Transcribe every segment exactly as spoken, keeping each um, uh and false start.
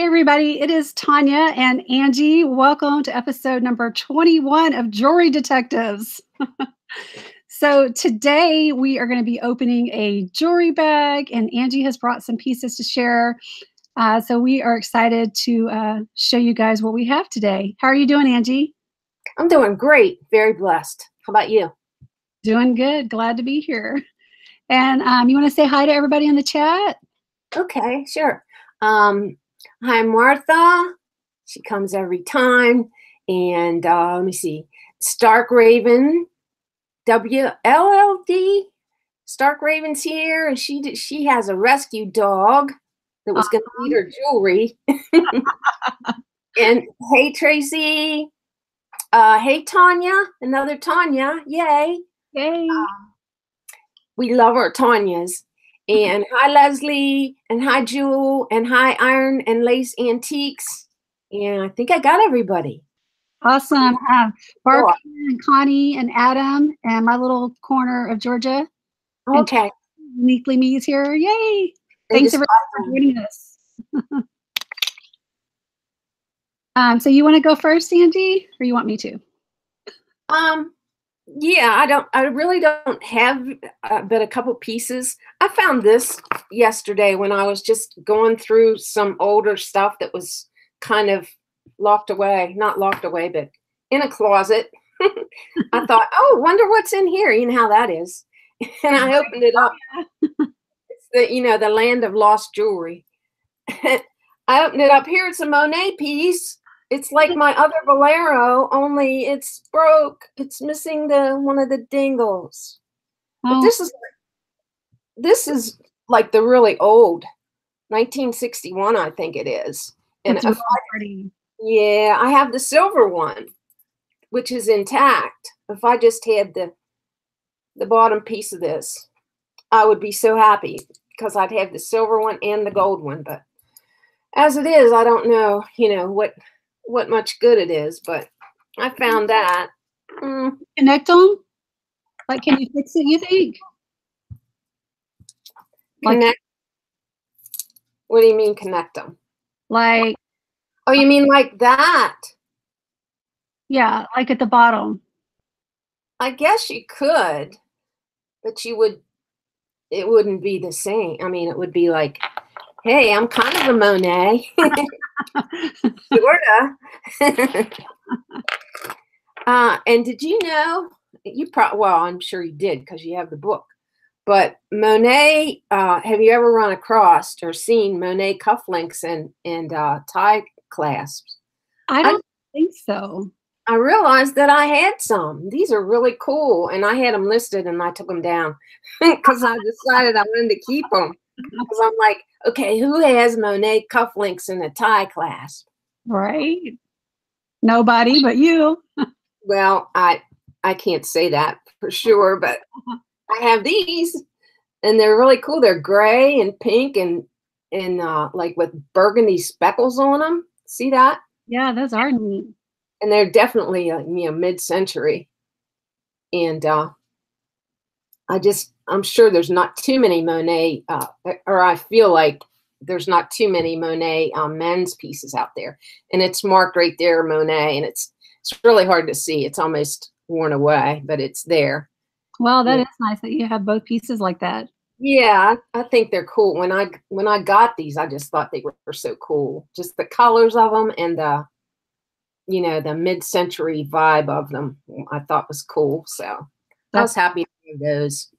Hey everybody, it is Tanya and Angie. Welcome to episode number twenty-one of Jewelry Detectives. So today we are going to be opening a jewelry bag, and Angie has brought some pieces to share. Uh, so we are excited to uh, show you guys what we have today. How are you doing, Angie? I'm doing great. Very blessed. How about you? Doing good. Glad to be here. And um, you want to say hi to everybody in the chat? Okay, sure. Um, Hi, Martha. She comes every time. And uh, let me see. Stark Raven, W L L D. Stark Raven's here, and she she has a rescue dog that was going to eat her jewelry. And hey, Tracy. Uh, hey, Tanya. Another Tanya. Yay. Yay. Uh, we love our Tanyas. And hi, Leslie, and hi, Jewel, and hi, Iron and Lace Antiques. And I think I got everybody. Awesome. Um, Barbara oh. and Connie and Adam and my little corner of Georgia. Okay. Uniquely Me is here. Yay. They're Thanks everybody awesome. for joining us. um, so you want to go first, Angie, or you want me to? Um. Yeah, I don't. I really don't have, uh, but a couple pieces. I found this yesterday when I was just going through some older stuff that was kind of locked away. Not locked away, but in a closet. I thought, oh, wonder what's in here. You know how that is. And I opened it up. It's the, you know, the land of lost jewelry. I opened it up. Here it's a Monet piece. It's like my other Bolero, only it's broke. It's missing the one of the dingles. Oh. But this is this is like the really old, nineteen sixty-one, I think it is. And really I, yeah, I have the silver one, which is intact. If I just had the the bottom piece of this, I would be so happy because I'd have the silver one and the gold one. But as it is, I don't know, you know what. what much good it is, but I found that. Mm. Connect them? Like, can you fix it, you think? Connect? Like, what do you mean connect them? Like. Oh, you mean like that? Yeah, like at the bottom. I guess you could, but you would, it wouldn't be the same. I mean, it would be like, hey, I'm kind of a Monet. Sorta. uh, and did you know, you probably, well, I'm sure you did because you have the book, but Monet, uh, have you ever run across or seen Monet cufflinks and, and uh, tie clasps? I don't I, think so. I realized that I had some. These are really cool. And I had them listed and I took them down because I decided I wanted to keep them. Because I'm like, okay, who has Monet cufflinks in a tie clasp? Right. Nobody but you. Well, I I can't say that for sure, but I have these, and they're really cool. They're gray and pink and and uh, like with burgundy speckles on them. See that? Yeah, those are neat. And they're definitely uh, you know, mid-century, and uh, I just. I'm sure there's not too many Monet, uh, or I feel like there's not too many Monet um, men's pieces out there. And it's marked right there, Monet, and it's it's really hard to see. It's almost worn away, but it's there. Well, that yeah. is nice that you have both pieces like that. Yeah, I, I think they're cool. When I when I got these, I just thought they were, were so cool. Just the colors of them and the, you know, the mid-century vibe of them I thought was cool. So That's I was happy to do those.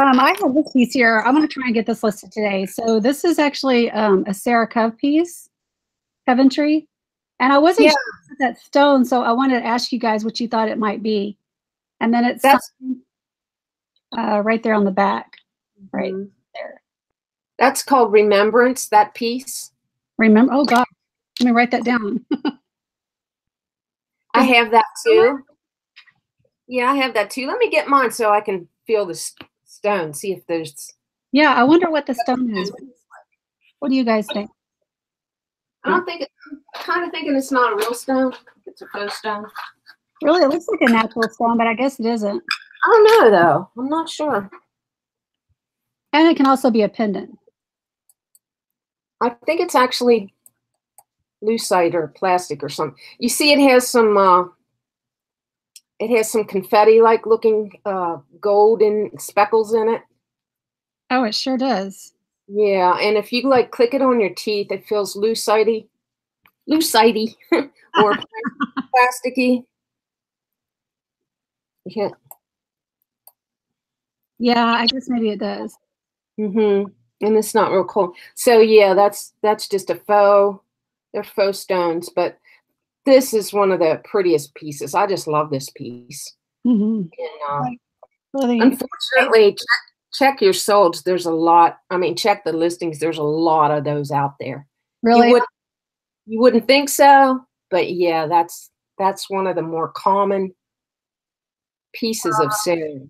Um, I have this piece here. I'm going to try and get this listed today. So this is actually um, a Sarah Cov piece, Coventry. And I wasn't yeah. sure that stone, so I wanted to ask you guys what you thought it might be. And then it's That's, uh, right there on the back. Right mm-hmm. there. That's called Remembrance, that piece. Remember? Oh, God. Let me write that down. I have that, too. Yeah, I have that, too. Let me get mine so I can feel this. Stone, see if there's. Yeah, I wonder what the stone is. What do you guys think? I don't think. I'm kind of thinking it's not a real stone. It's a faux stone. Really, it looks like a natural stone, but I guess it isn't. I don't know though. I'm not sure. And it can also be a pendant. I think it's actually lucite or plastic or something. You see, it has some uh, it has some confetti-like looking uh, golden speckles in it. Oh, it sure does. Yeah, and if you like click it on your teeth, it feels lucite-y, lucite-y or plasticky. Yeah. Yeah, I guess maybe it does. Mm-hmm. And it's not real cool. So yeah, that's that's just a faux. They're faux stones, but this is one of the prettiest pieces. I just love this piece. Mm-hmm. And, uh, really? Unfortunately, check, check your solds. There's a lot. I mean, check the listings. There's a lot of those out there. Really? You wouldn't, you wouldn't think so, but yeah, that's that's one of the more common pieces uh, of sale.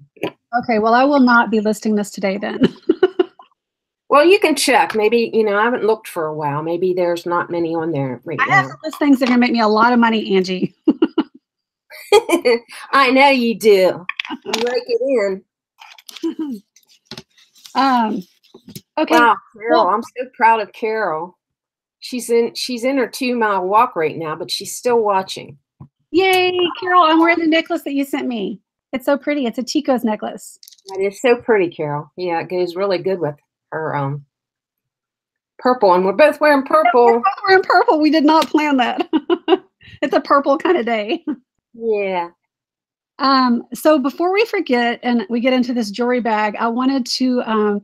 Okay, well, I will not be listing this today then. Well, you can check. Maybe, you know, I haven't looked for a while. Maybe there's not many on there right now. I have those things that are going to make me a lot of money, Angie. I know you do. You like it in. Um, okay. Wow, Carol. I'm so proud of Carol. She's in, she's in her two-mile walk right now, but she's still watching. Yay, Carol. I'm wearing the necklace that you sent me. It's so pretty. It's a Chico's necklace. That is so pretty, Carol. Yeah, it goes really good with her um purple, and we're both wearing purple. We're both wearing purple. We did not plan that. It's a purple kind of day. Yeah. Um, so before we forget and we get into this jewelry bag, I wanted to um,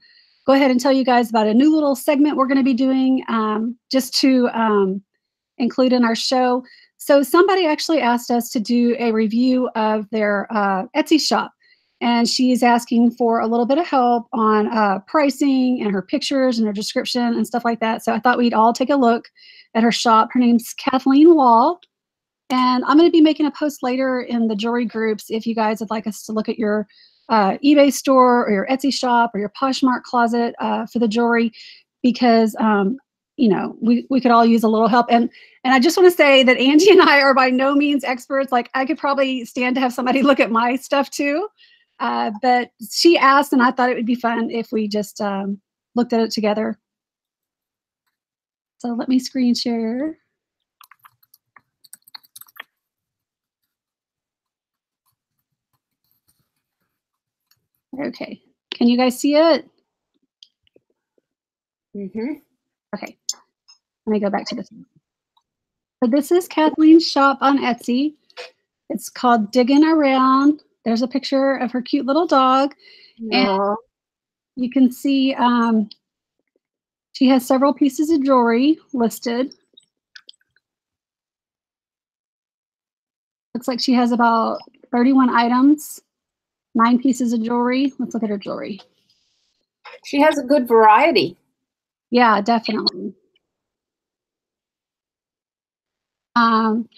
go ahead and tell you guys about a new little segment we're going to be doing um, just to um, include in our show. So somebody actually asked us to do a review of their uh, Etsy shop. And she's asking for a little bit of help on uh, pricing and her pictures and her description and stuff like that. So I thought we'd all take a look at her shop. Her name's Kathleen Wall. And I'm going to be making a post later in the jewelry groups if you guys would like us to look at your uh, eBay store or your Etsy shop or your Poshmark closet uh, for the jewelry, because um, you know, we, we could all use a little help. And and I just want to say that Angie and I are by no means experts. Like, I could probably stand to have somebody look at my stuff too. Uh, but she asked, and I thought it would be fun if we just um, looked at it together. So let me screen share. Okay. Can you guys see it? Mm-hmm. Okay. Let me go back to this. So this is Kathleen's shop on Etsy. It's called Diggin' Around. There's a picture of her cute little dog. Aww. And you can see um, she has several pieces of jewelry listed. Looks like she has about thirty-one items, nine pieces of jewelry. Let's look at her jewelry. She has a good variety. Yeah, definitely. Um,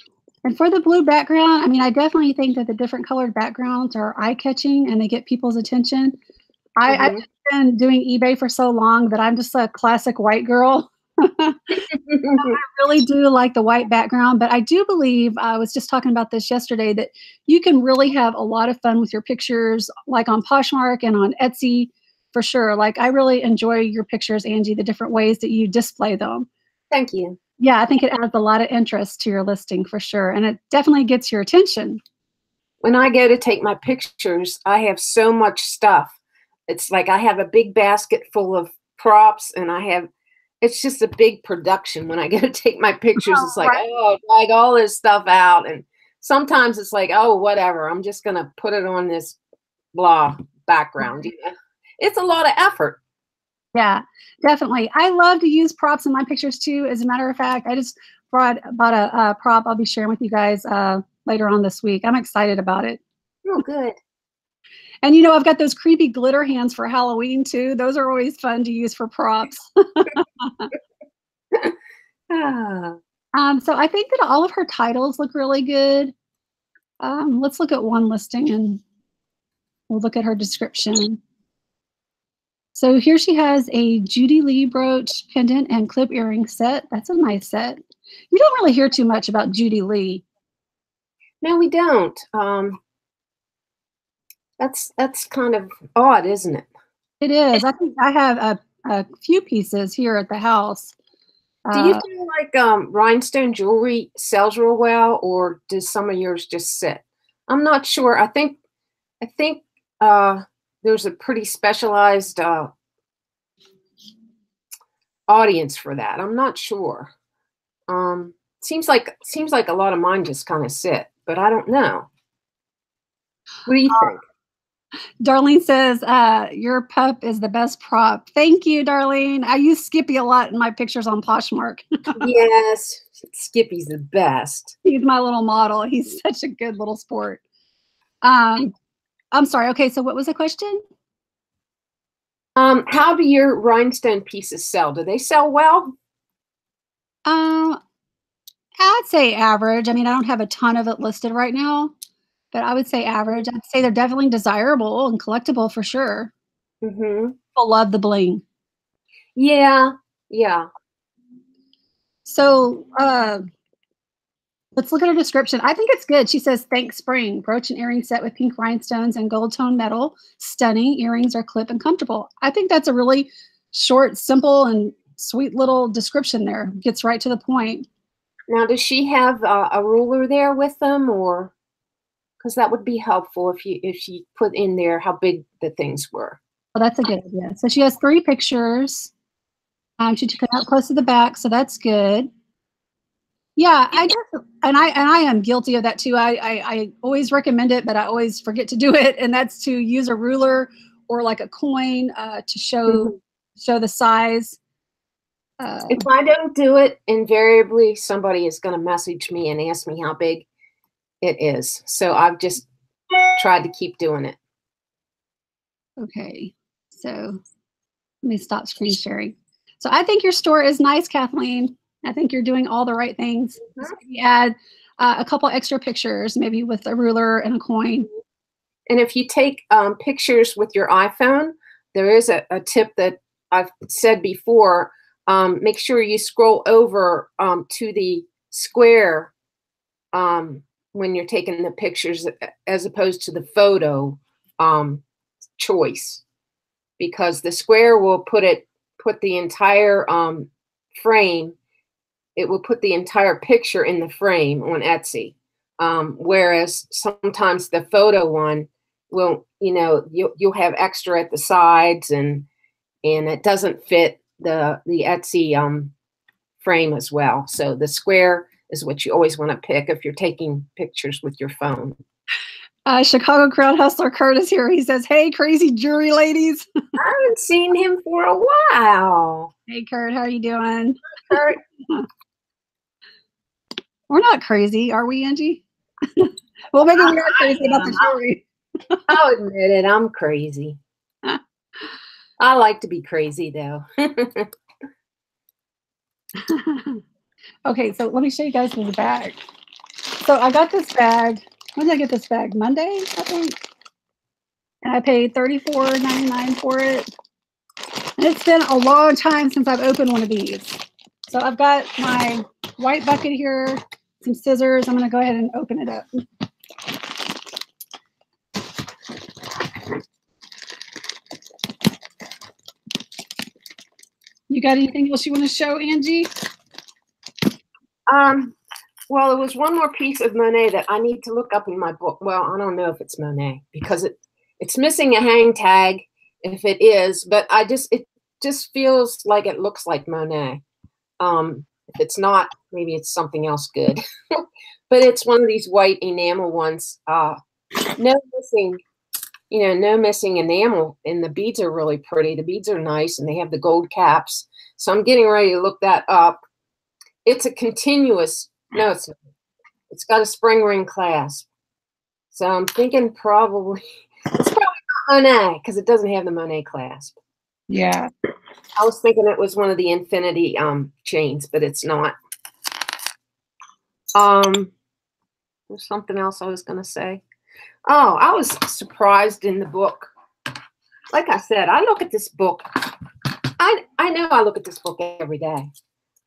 And for the blue background, I mean, I definitely think that the different colored backgrounds are eye-catching and they get people's attention. Mm-hmm. I, I've been doing eBay for so long that I'm just a classic white girl. I really do like the white background, but I do believe, I was just talking about this yesterday, that you can really have a lot of fun with your pictures, like on Poshmark and on Etsy, for sure. Like, I really enjoy your pictures, Angie, the different ways that you display them. Thank you. Yeah, I think it adds a lot of interest to your listing for sure. And it definitely gets your attention. When I go to take my pictures, I have so much stuff. It's like I have a big basket full of props, and I have, it's just a big production. When I go to take my pictures, oh, it's like, right. oh, drag all this stuff out. And sometimes it's like, oh, whatever. I'm just going to put it on this blah background. You know? It's a lot of effort. Yeah, definitely. I love to use props in my pictures too. As a matter of fact, I just brought bought a uh, prop I'll be sharing with you guys uh, later on this week. I'm excited about it. Oh, good. And you know, I've got those creepy glitter hands for Halloween too. Those are always fun to use for props. um, so I think that all of her titles look really good. Um, let's look at one listing and we'll look at her description. So here she has a Judy Lee brooch, pendant, and clip earring set. That's a nice set. You don't really hear too much about Judy Lee. No, we don't. Um, that's that's kind of odd, isn't it? It is. I think I have a, a few pieces here at the house Do you uh, feel like um, rhinestone jewelry sells real well, or does some of yours just sit? I'm not sure. I think I think uh, there's a pretty specialized uh, audience for that. I'm not sure. Um, seems like seems like a lot of mine just kind of sit, but I don't know. What do you uh, think? Darlene says, uh, your pup is the best prop. Thank you, Darlene. I use Skippy a lot in my pictures on Poshmark. Yes, Skippy's the best. He's my little model. He's such a good little sport. Um, I'm sorry. Okay, so what was the question? Um, how do your rhinestone pieces sell? Do they sell well? Um, I'd say average. I mean, I don't have a ton of it listed right now. But I would say average. I'd say they're definitely desirable and collectible for sure. Mm-hmm. People love the bling. Yeah, yeah. So uh, let's look at her description. I think it's good. She says, thanks, spring. Brooch and earring set with pink rhinestones and gold tone metal. Stunning. Earrings are clip and comfortable. I think that's a really short, simple, and sweet little description there. Gets right to the point. Now, does she have uh, a ruler there with them, or? Because that would be helpful if you if you put in there how big the things were. Well, that's a good idea. So she has three pictures. Um, she took it out close to the back, so that's good. Yeah, I just and I and I am guilty of that too. I, I I always recommend it, but I always forget to do it, and that's to use a ruler or like a coin uh, to show mm-hmm. show the size. Uh, if I don't do it, invariably somebody is going to message me and ask me how big it is. So I've just tried to keep doing it. Okay. So let me stop screen sharing. So I think your store is nice, Kathleen. I think you're doing all the right things. Mm-hmm. So maybe add uh, a couple extra pictures, maybe with a ruler and a coin. And if you take um, pictures with your iPhone, there is a, a tip that I've said before. Um, make sure you scroll over um, to the square um, when you're taking the pictures as opposed to the photo um, choice, because the square will put it, put the entire um, frame, it will put the entire picture in the frame on Etsy. Um, whereas sometimes the photo one will, you know, you'll, you'll have extra at the sides and, and it doesn't fit the, the Etsy um, frame as well. So the square is what you always want to pick if you're taking pictures with your phone. Uh, Chicago crowd hustler Curtis here. He says, hey, crazy jewelry ladies. I haven't seen him for a while. Hey, Kurt, how are you doing? Kurt. We're not crazy, are we, Angie? Well, maybe we are crazy about the jewelry. I'll admit it. I'm crazy. I like to be crazy, though. Okay, so let me show you guys the bag. So I got this bag. When did I get this bag? Monday, I think. And I paid thirty-four ninety-nine for it. And it's been a long time since I've opened one of these. So I've got my white bucket here, some scissors. I'm going to go ahead and open it up. You got anything else you want to show, Angie? Um, well, there was one more piece of Monet that I need to look up in my book. Well, I don't know if it's Monet because it, it's missing a hang tag if it is, but I just, it just feels like it looks like Monet. Um, if it's not, maybe it's something else good, but it's one of these white enamel ones. Uh, no missing, you know, no missing enamel, and the beads are really pretty. The beads are nice and they have the gold caps. So I'm getting ready to look that up. It's a continuous, no, it's, it's got a spring ring clasp. So I'm thinking probably, it's probably not Monet because it doesn't have the Monet clasp. Yeah. I was thinking it was one of the infinity um, chains, but it's not. Um, there's something else I was going to say. Oh, I was surprised in the book. Like I said, I look at this book. I, I know I look at this book every day.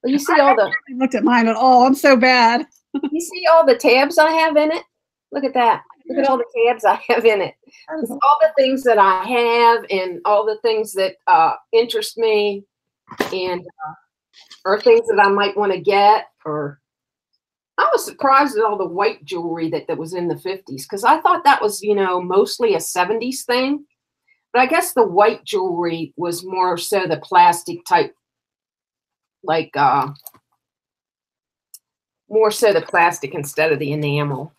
Well, you see all the. I haven't looked at mine at all. I'm so bad. You see all the tabs I have in it. Look at that. Look at all the tabs I have in it. It's all the things that I have and all the things that uh, interest me, and uh, or things that I might want to get. Or I was surprised at all the white jewelry that, that was in the fifties, because I thought that was, you know, mostly a seventies thing. But I guess the white jewelry was more so the plastic type, like uh, more so the plastic instead of the enamel.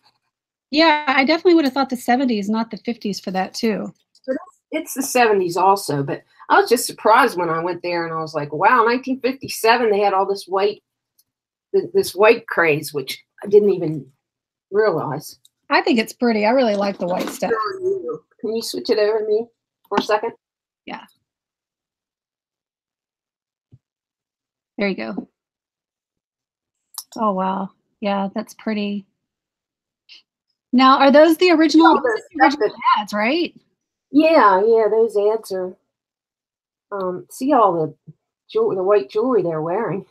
Yeah, I definitely would have thought the seventies, not the fifties for that too. But it's the seventies also, but I was just surprised when I went there and I was like, wow, nineteen fifty-seven, they had all this white, this white craze, which I didn't even realize. I think it's pretty. I really like the white stuff. Can you switch it over to me for a second? Yeah. There you go. Oh, wow. Yeah, that's pretty. Now, are those the original, oh, those the original ads, right? Yeah, yeah, those ads are. Um, see all the jewelry, the white jewelry they're wearing.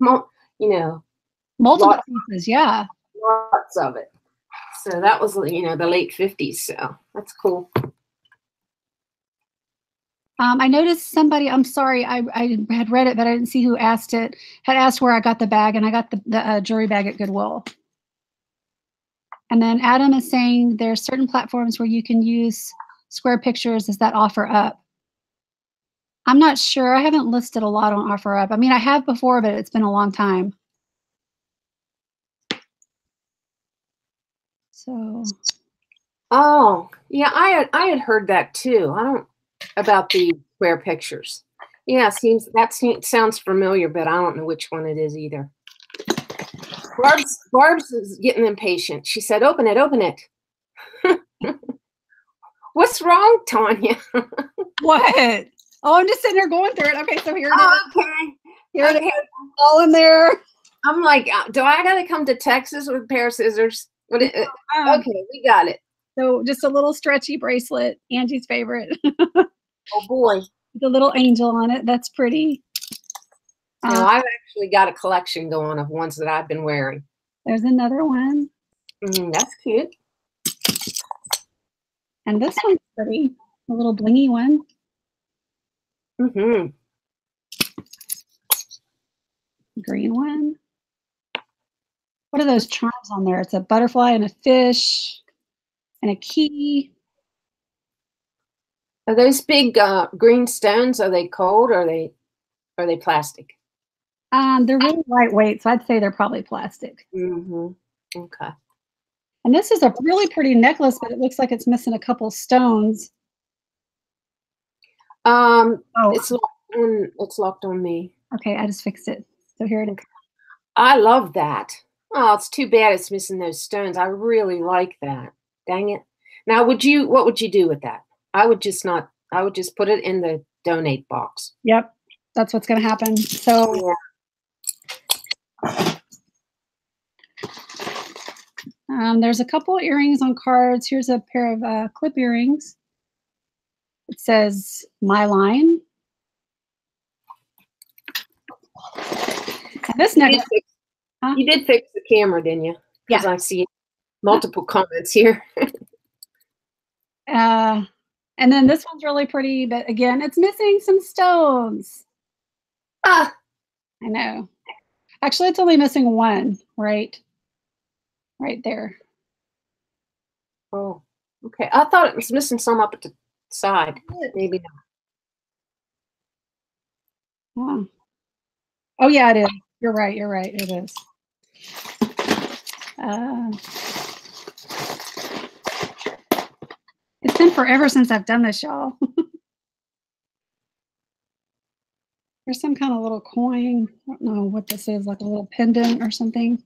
Mul you know, multiple pieces, yeah, lots of it. So that was, you know, the late fifties. So that's cool. Um, I noticed somebody. I'm sorry, I I had read it, but I didn't see who asked it. Had asked where I got the bag, and I got the, the uh, jewelry bag at Goodwill. And then Adam is saying there are certain platforms where you can use square pictures. Is that OfferUp? I'm not sure. I haven't listed a lot on OfferUp. I mean, I have before, but it's been a long time. So. Oh, yeah, I had, I had heard that too. I don't, about the square pictures. Yeah, seems that seems, sounds familiar, but I don't know which one it is either. Barb's, Barb's is getting impatient. She said, open it, open it. What's wrong, Tanya? What? Oh, I'm just sitting there going through it. Okay, so here it oh, is. Okay. Here okay. it is. All in there. I'm like, do I got to come to Texas with a pair of scissors? What is it? Um, okay, we got it. So just a little stretchy bracelet, Angie's favorite. Oh, boy. The little angel on it. That's pretty. Um, no, I've actually got a collection going of ones that I've been wearing. There's another one. Mm, that's cute. And this one's pretty. A little blingy one. Mm-hmm. Green one. What are those charms on there? It's a butterfly and a fish and a key. Are those big uh, green stones? Are they cold? Or are they are they plastic? Um, they're really lightweight, so I'd say they're probably plastic. Mm-hmm. Okay. And this is a really pretty necklace, but it looks like it's missing a couple stones. Um, oh. it's, locked on, it's locked on me. Okay, I just fixed it. So here it is. I love that. Oh, it's too bad it's missing those stones. I really like that. Dang it. Now, would you, what would you do with that? I would just not, I would just put it in the donate box. Yep, that's what's going to happen. So, yeah. um, there's a couple earrings on cards. Here's a pair of uh, clip earrings. It says my line. And this next, you, did fix, huh? you did fix the camera, didn't you? Because yeah. I see multiple comments here. uh, and then this one's really pretty, but again, it's missing some stones. Ah, I know. Actually, it's only missing one, right? Right there. Oh, okay. I thought it was missing some up at the side. Maybe not. Oh. Oh, yeah, it is. You're right. You're right. It is. Uh, it's been forever since I've done this, y'all. There's some kind of little coin. I don't know what this is, like a little pendant or something.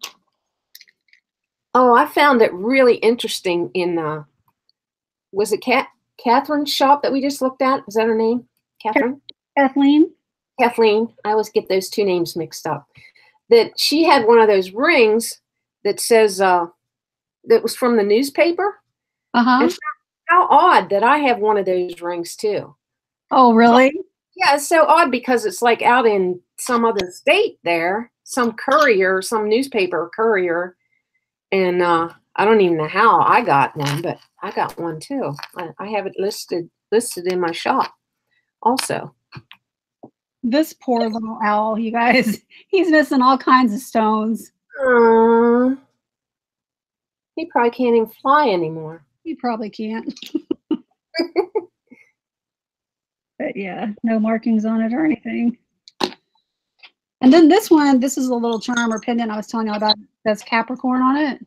Oh, I found it really interesting in, uh, was it Cat? Catherine's shop that we just looked at. Is that her name? Catherine? Kathleen. Kathleen. I always get those two names mixed up. That she had one of those rings that says, uh, that was from the newspaper. Uh-huh. How odd that I have one of those rings too. Oh, really? Yeah, it's so odd because it's like out in some other state there, some courier, some newspaper courier. And uh, I don't even know how I got one, but I got one too. I, I have it listed listed in my shop also. This poor little owl, you guys. He's missing all kinds of stones. Uh, he probably can't even fly anymore. He probably can't. But yeah, no markings on it or anything. And then this one, this is a little charm or pendant I was telling y'all about. It says Capricorn on it.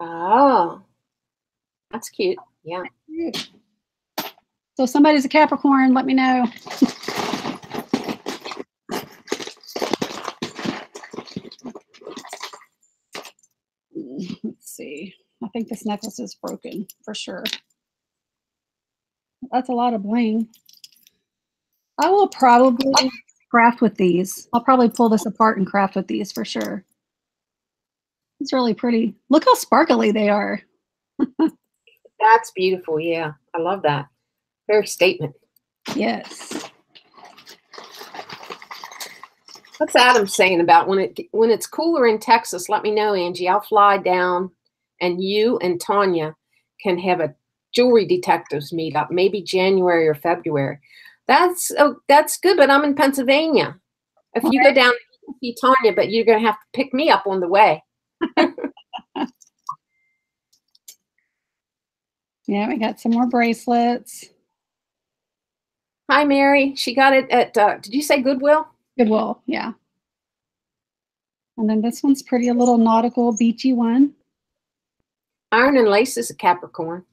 Oh, that's cute. Yeah. That's cute. So if somebody's a Capricorn, let me know. Let's see. I think this necklace is broken for sure. That's a lot of bling. I will probably craft with these. I'll probably pull this apart and craft with these for sure. It's really pretty. Look how sparkly they are. That's beautiful. Yeah, I love that. Very statement. Yes. What's Adam saying about when it when it's cooler in Texas? Let me know, Angie. I'll fly down, and you and Tanya can have a Jewelry Detectives meetup, maybe January or February. That's oh, that's good. But I'm in Pennsylvania. If you okay. go down, you can see Tanya, but you're gonna have to pick me up on the way. Yeah, we got some more bracelets. Hi, Mary. She got it at, uh, did you say Goodwill? Goodwill, yeah. And then this one's pretty, a little nautical, beachy one. Iron and Lace is a Capricorn.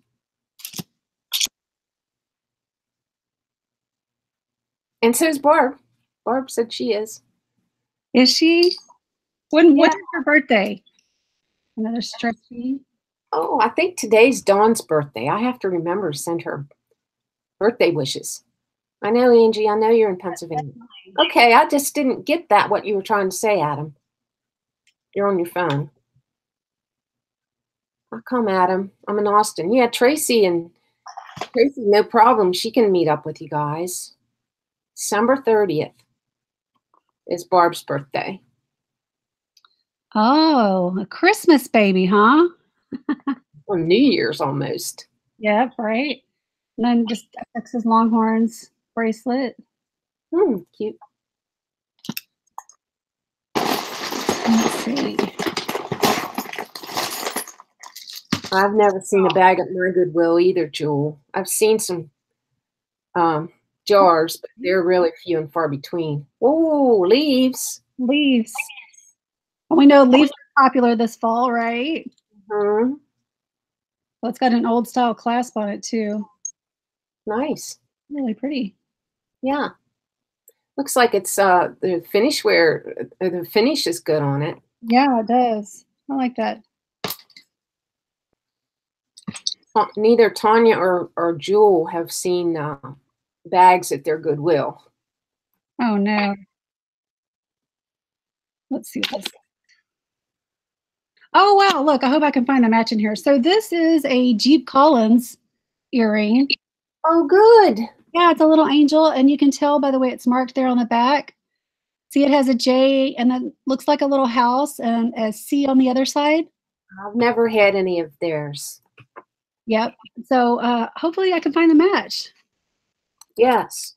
And so is Barb. Barb said she is. Is she? When? Yeah. What's her birthday? Another stretchy. Oh, I think today's Dawn's birthday. I have to remember to send her birthday wishes. I know, Angie, I know you're in Pennsylvania. Okay, I just didn't get that, what you were trying to say, Adam. You're on your phone. I'll come, Adam. I'm in Austin. Yeah, Tracy and Tracy, no problem. She can meet up with you guys. December thirtieth is Barb's birthday. Oh, a Christmas baby, huh? Well, New Year's almost. Yeah, right. And then just Texas Longhorns bracelet. Hmm, cute. Let's see. I've never seen a bag at my Goodwill either, Jewel. I've seen some um, jars, but they're really few and far between. Oh, leaves. Leaves. And we know leaves are popular this fall, right? Mm-hmm. Well, it's got an old style clasp on it too. Nice. Really pretty. Yeah. Looks like it's uh the finish where uh, the finish is good on it. Yeah, it does. I like that. Uh, neither Tanya or, or Jewel have seen uh, bags at their Goodwill. Oh no. Let's see what this is. Oh, wow. Look, I hope I can find a match in here. So this is a Jeep Collins earring. Oh, good. Yeah, it's a little angel. And you can tell by the way it's marked there on the back. See, it has a J and it looks like a little house and a C on the other side. I've never had any of theirs. Yep. So uh, hopefully I can find a match. Yes.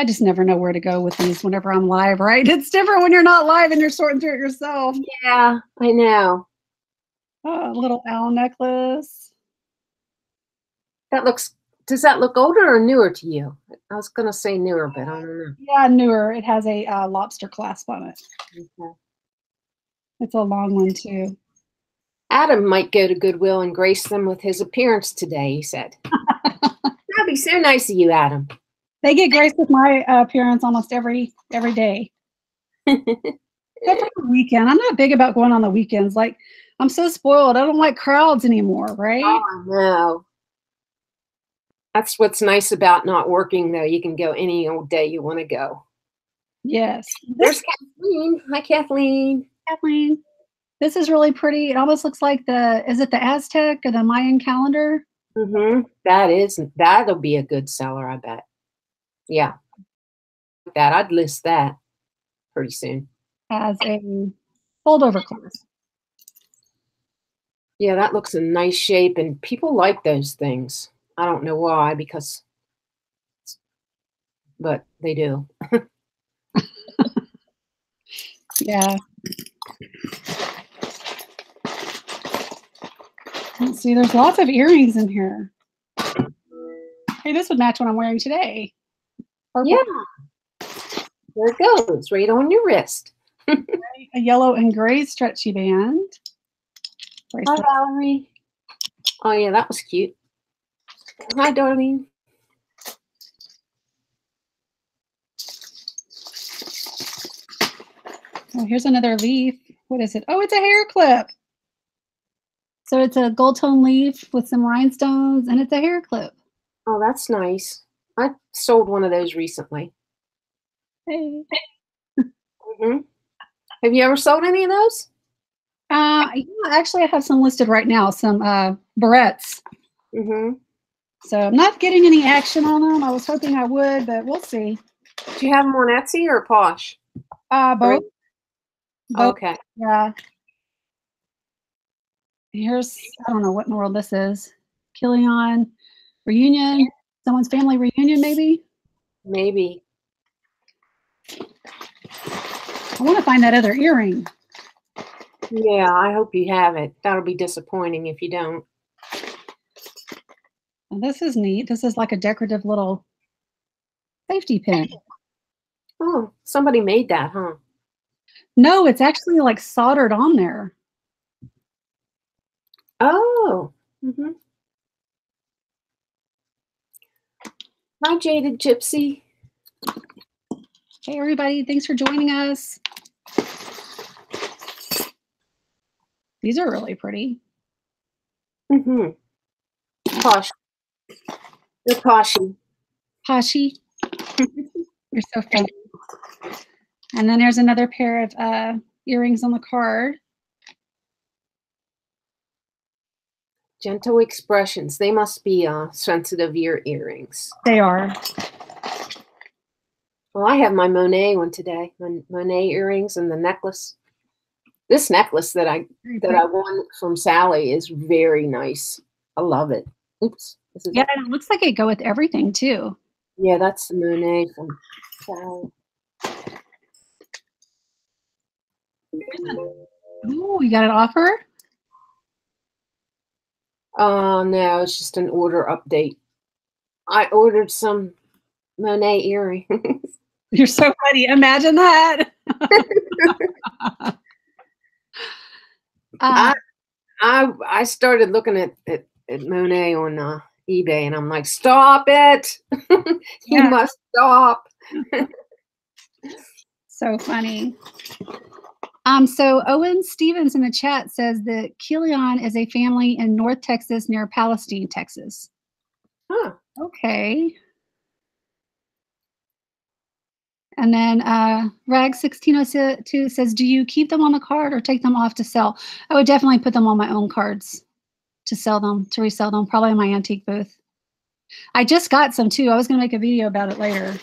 I just never know where to go with these whenever I'm live, right? It's different when you're not live and you're sorting through it yourself. Yeah, I know. Oh, a little owl necklace. That looks, does that look older or newer to you? I was going to say newer, but I don't know. Yeah, newer. It has a uh, lobster clasp on it. Okay. It's a long one, too. Adam might go to Goodwill and grace them with his appearance today, he said. That'd be so nice of you, Adam. They get graced with my uh, appearance almost every every day. Except for the weekend. I'm not big about going on the weekends. Like, I'm so spoiled. I don't like crowds anymore, right? Oh, no. That's what's nice about not working, though. You can go any old day you want to go. Yes. There's Kathleen. Hi, Kathleen. Kathleen. This is really pretty. It almost looks like the, is it the Aztec or the Mayan calendar? Mm-hmm. That is, that'll be a good seller, I bet. Yeah, that I'd list that pretty soon. As a fold over clothes. Yeah, that looks a nice shape, and people like those things. I don't know why, because, but they do. Yeah. Let's see, there's lots of earrings in here. Hey, this would match what I'm wearing today. Purple. Yeah. There it goes, right on your wrist. A yellow and gray stretchy band. Bracelet. Hi, Valerie. Oh, yeah, that was cute. Hi, Darlene. Oh, here's another leaf. What is it? Oh, it's a hair clip. So it's a gold tone leaf with some rhinestones, and it's a hair clip. Oh, that's nice. I sold one of those recently. Hey. Mm-hmm. Have you ever sold any of those? Uh, yeah, actually, I have some listed right now, some uh, barrettes. Mm-hmm. So I'm not getting any action on them. I was hoping I would, but we'll see. Do you have them on Etsy or Posh? Uh, both. both. Okay. Yeah. Here's, I don't know what in the world this is. Killian reunion. Someone's family reunion, maybe? Maybe. I want to find that other earring. Yeah, I hope you have it. That'll be disappointing if you don't. Well, this is neat. This is like a decorative little safety pin. Oh, somebody made that, huh? No, it's actually like soldered on there. Oh. Mm-hmm. Hi, Jaded Gypsy. Hey, everybody. Thanks for joining us. These are really pretty. Mm-hmm. Posh. They're poshy. Poshy. You're so funny. And then there's another pair of uh, earrings on the card. Gentle expressions. They must be uh, sensitive ear earrings. They are. Well, I have my Monet one today. My Monet earrings and the necklace. This necklace that I that I won from Sally is very nice. I love it. Oops. This is yeah, and it looks like it go with everything too. Yeah, that's the Monet from Sally. Oh, you got an offer? Oh, uh, no, it's just an order update. I ordered some Monet earrings. You're so funny. Imagine that. Um, I, I I started looking at, at, at Monet on uh, eBay, and I'm like, stop it. You yeah. must stop. So funny. Um, so Owen Stevens in the chat says that Kilion is a family in North Texas near Palestine, Texas. Huh. Okay. And then uh, Rag sixteen oh two says, do you keep them on the card or take them off to sell? I would definitely put them on my own cards to sell them, to resell them, probably in my antique booth. I just got some, too. I was going to make a video about it later.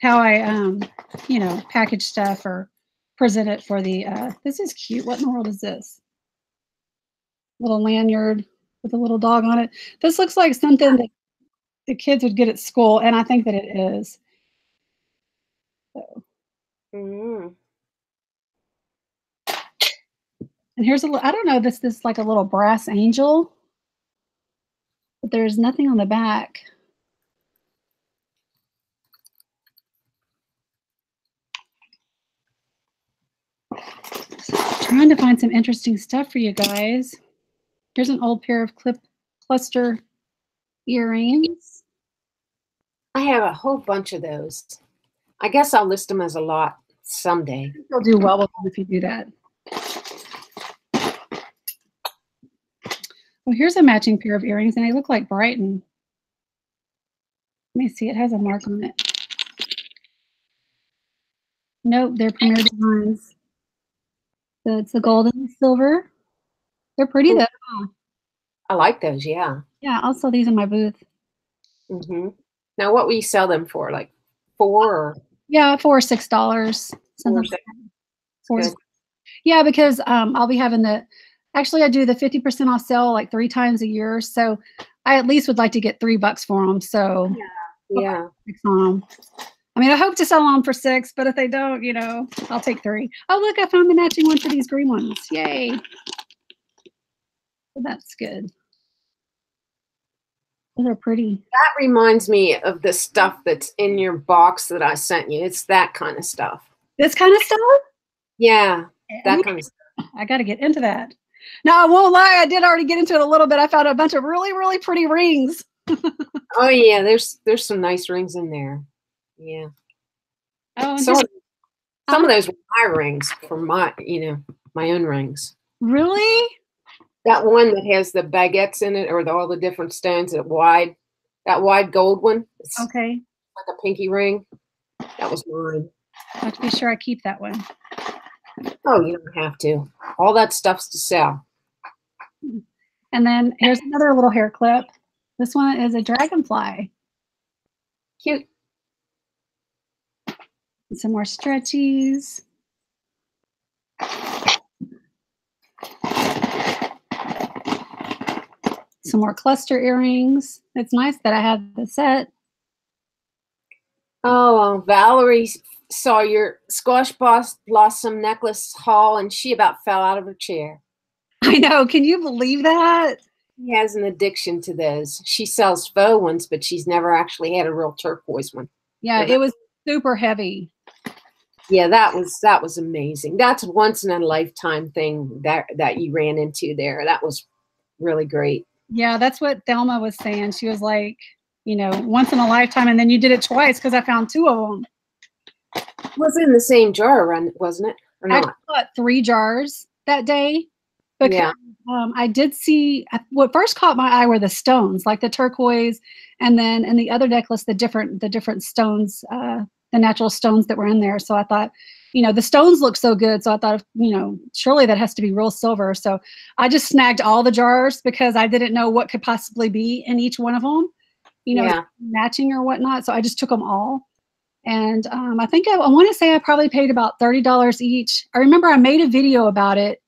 How I, um, you know, package stuff or present it for the, uh, this is cute. What in the world is this? Little lanyard with a little dog on it. This looks like something that the kids would get at school, and I think that it is. So. Mm. And here's a little, I don't know, this is like a little brass angel, but there's nothing on the back. So trying to find some interesting stuff for you guys. Here's an old pair of clip cluster earrings. I have a whole bunch of those. I guess I'll list them as a lot someday. You'll do well with them if you do that. Well, here's a matching pair of earrings, and they look like Brighton. Let me see. It has a mark on it. Nope, they're Premier Designs. So it's the gold and the silver. They're pretty, ooh, though. Huh? I like those, yeah. Yeah, I'll sell these in my booth. Mm-hmm. Now, what will you sell them for? Like four? Or? Yeah, four or six dollars. Something. Good. Yeah, because um, I'll be having the, actually I do the fifty percent off sale like three times a year. So I at least would like to get three bucks for them. So yeah, yeah. I mean, I hope to sell them for six, but if they don't, you know, I'll take three. Oh, look, I found the matching one for these green ones. Yay. Well, that's good. They're pretty. That reminds me of the stuff that's in your box that I sent you. It's that kind of stuff. This kind of stuff? Yeah, that kind of stuff. I got to get into that. Now, I won't lie, I did already get into it a little bit. I found a bunch of really, really pretty rings. Oh, yeah, there's there's some nice rings in there. Yeah. Oh, some, just, some um, of those were my rings for my, you know, my own rings. Really? That one that has the baguettes in it, or the, all the different stones, that wide, that wide gold one. It's okay. Like a pinky ring. That was mine. I have to be sure I keep that one. Oh, you don't have to. All that stuff's to sell. And then here's another little hair clip. This one is a dragonfly. Cute. And some more stretchies. Some more cluster earrings. It's nice that I have the set. Oh, Valerie saw your squash blossom necklace haul, and she about fell out of her chair. I know. Can you believe that? She has an addiction to those. She sells faux ones, but she's never actually had a real turquoise one. Yeah, it was super heavy. Yeah, that was that was amazing. That's a once in a lifetime thing that that you ran into there. That was really great. Yeah, that's what Thelma was saying. She was like, you know, once in a lifetime, and then you did it twice because I found two of them. It was in the same jar, wasn't it? Or not? I bought three jars that day because yeah. um, I did see, what first caught my eye were the stones, like the turquoise, and then in the other necklace, the different the different stones, uh, the natural stones that were in there. So I thought, you know, the stones look so good. So I thought, you know, surely that has to be real silver. So I just snagged all the jars because I didn't know what could possibly be in each one of them, you know, yeah. matching or whatnot. So I just took them all. And um, I think I, I want to say I probably paid about thirty dollars each. I remember I made a video about it.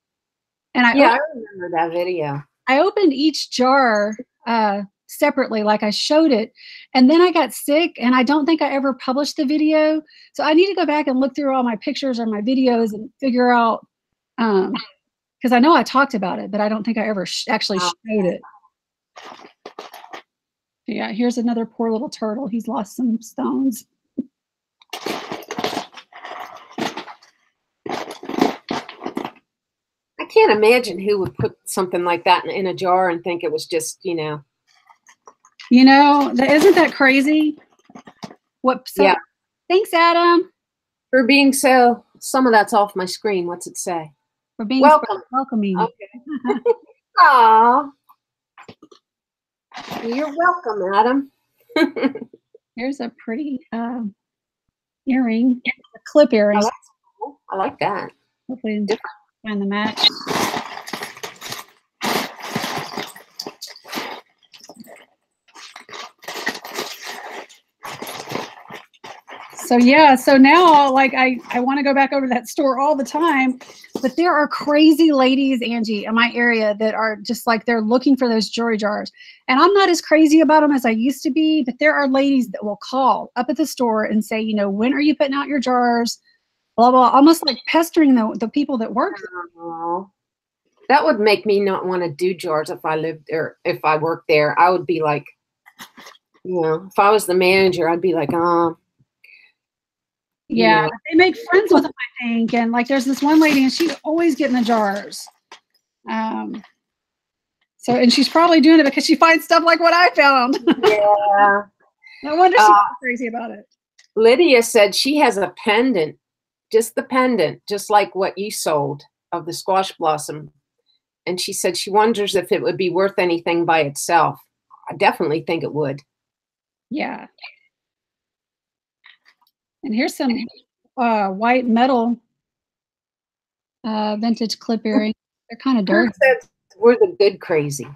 And I, yeah, opened, I remember that video. I opened each jar uh, separately, like I showed it. And then I got sick, and I don't think I ever published the video. So I need to go back and look through all my pictures or my videos and figure out, um, because I know I talked about it, but I don't think I ever sh actually showed it. Yeah, here's another poor little turtle. He's lost some stones. I can't imagine who would put something like that in, in a jar and think it was just, you know, You know, that, isn't that crazy? What? So, yeah. Thanks, Adam. For being so, some of that's off my screen. What's it say? For being welcome. So welcoming. Okay. Aw. You're welcome, Adam. Here's a pretty uh, earring. A clip earring. I like, cool. I like that. Hopefully, different. Find the match. So yeah, so now like I, I want to go back over to that store all the time, but there are crazy ladies, Angie, in my area that are just like, they're looking for those jewelry jars. And I'm not as crazy about them as I used to be, but there are ladies that will call up at the store and say, you know, when are you putting out your jars? Blah, blah, almost like pestering the, the people that work. Aww. That would make me not want to do jars if I lived there, if I worked there. I would be like, you know, if I was the manager, I'd be like, um. Yeah, yeah, they make friends with them, I think. And like, there's this one lady, and she's always getting the jars. Um, so, and she's probably doing it because she finds stuff like what I found. Yeah. No wonder she's uh, crazy about it. Lydia said she has a pendant, just the pendant, just like what you sold of the squash blossom. And she said she wonders if it would be worth anything by itself. I definitely think it would. Yeah. And here's some uh, white metal uh, vintage clip earrings. They're kind of dirty. We're the good crazy.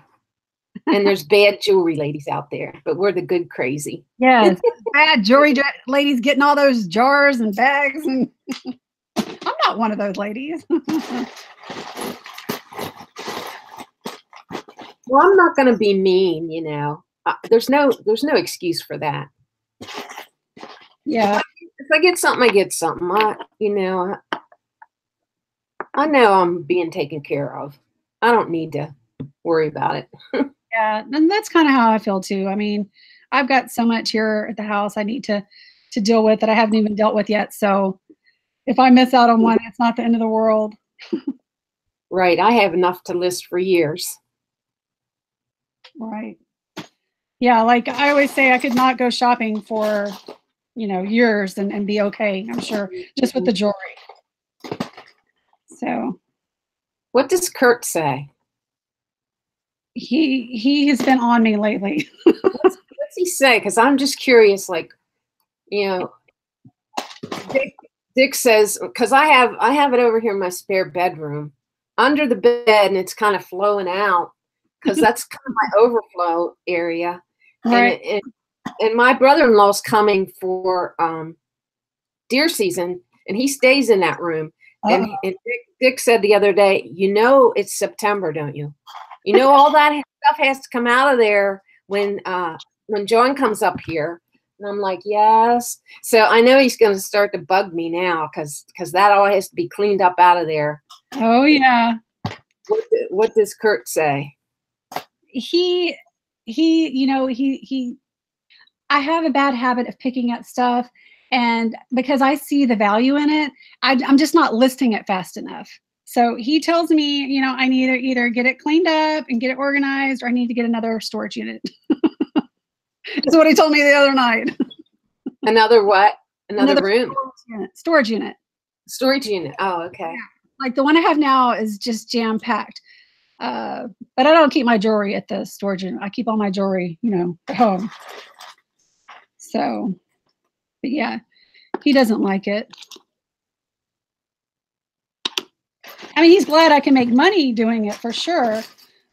And there's bad jewelry ladies out there, but we're the good crazy. Yeah, bad jewelry ladies getting all those jars and bags. And I'm not not one of those ladies. Well, I'm not going to be mean, you know. Uh, there's no, there's no excuse for that. Yeah. If I, if I get something, I get something. I, you know, I, I know I'm being taken care of. I don't need to worry about it. Yeah, and that's kind of how I feel too. I mean, I've got so much here at the house I need to to deal with that I haven't even dealt with yet. So if I miss out on one, it's not the end of the world. Right. I have enough to list for years. Right. Yeah, like I always say, I could not go shopping for, you know, years and, and be okay, I'm sure, just with the jewelry. So what does Kurt say? He he has been on me lately. what's, what's he say? Because I'm just curious, like, you know, Dick, Dick says, because I have I have it over here in my spare bedroom under the bed, and it's kind of flowing out because that's kind of my overflow area. Right. And, and, and my brother-in-law's coming for um, deer season, and he stays in that room. Uh-oh. And, and Dick, Dick said the other day, you know, it's September, don't you? You know, all that stuff has to come out of there when uh, when John comes up here. And I'm like, yes. So I know he's going to start to bug me now because because that all has to be cleaned up out of there. Oh, yeah. What, what does Kurt say? He, he, you know, he, he, I have a bad habit of picking up stuff. And because I see the value in it, I, I'm just not listing it fast enough. So he tells me, you know, I need to either get it cleaned up and get it organized, or I need to get another storage unit. That's what he told me the other night. Another what? Another, another room? Storage unit. Storage unit. Storage unit. Oh, okay. Yeah. Like the one I have now is just jam-packed. Uh, but I don't keep my jewelry at the storage unit. I keep all my jewelry, you know, at home. So, but yeah, he doesn't like it. I mean, he's glad I can make money doing it for sure.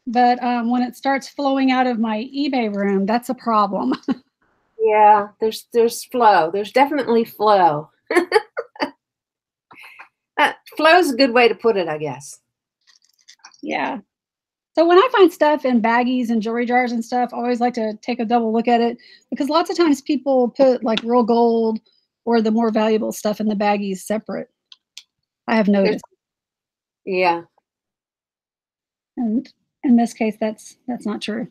But um, when it starts flowing out of my eBay room, that's a problem. Yeah, there's there's flow. There's definitely flow. uh, flow is a good way to put it, I guess. Yeah. So when I find stuff in baggies and jewelry jars and stuff, I always like to take a double look at it, because lots of times people put like real gold or the more valuable stuff in the baggies separate. I have noticed. There's Yeah. And in this case, that's that's not true.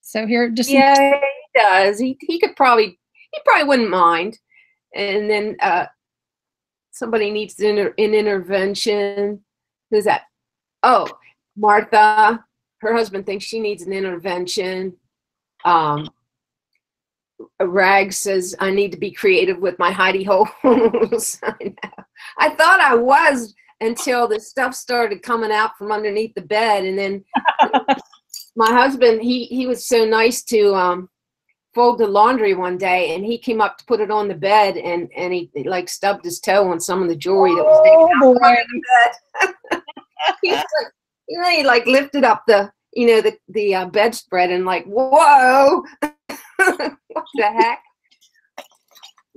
So here, just yeah, he does. He he could probably he probably wouldn't mind. And then uh, somebody needs an, inter an intervention. Who's that? Oh, Martha. Her husband thinks she needs an intervention. Um, Rag says I need to be creative with my hidey holes. I know. I thought I was until the stuff started coming out from underneath the bed. And then my husband, he, he was so nice to um, fold the laundry one day, and he came up to put it on the bed, and, and he like stubbed his toe on some of the jewelry that was taken out from the bed. He, like, he really like lifted up the, you know, the, the uh, bedspread and like, whoa, what the heck?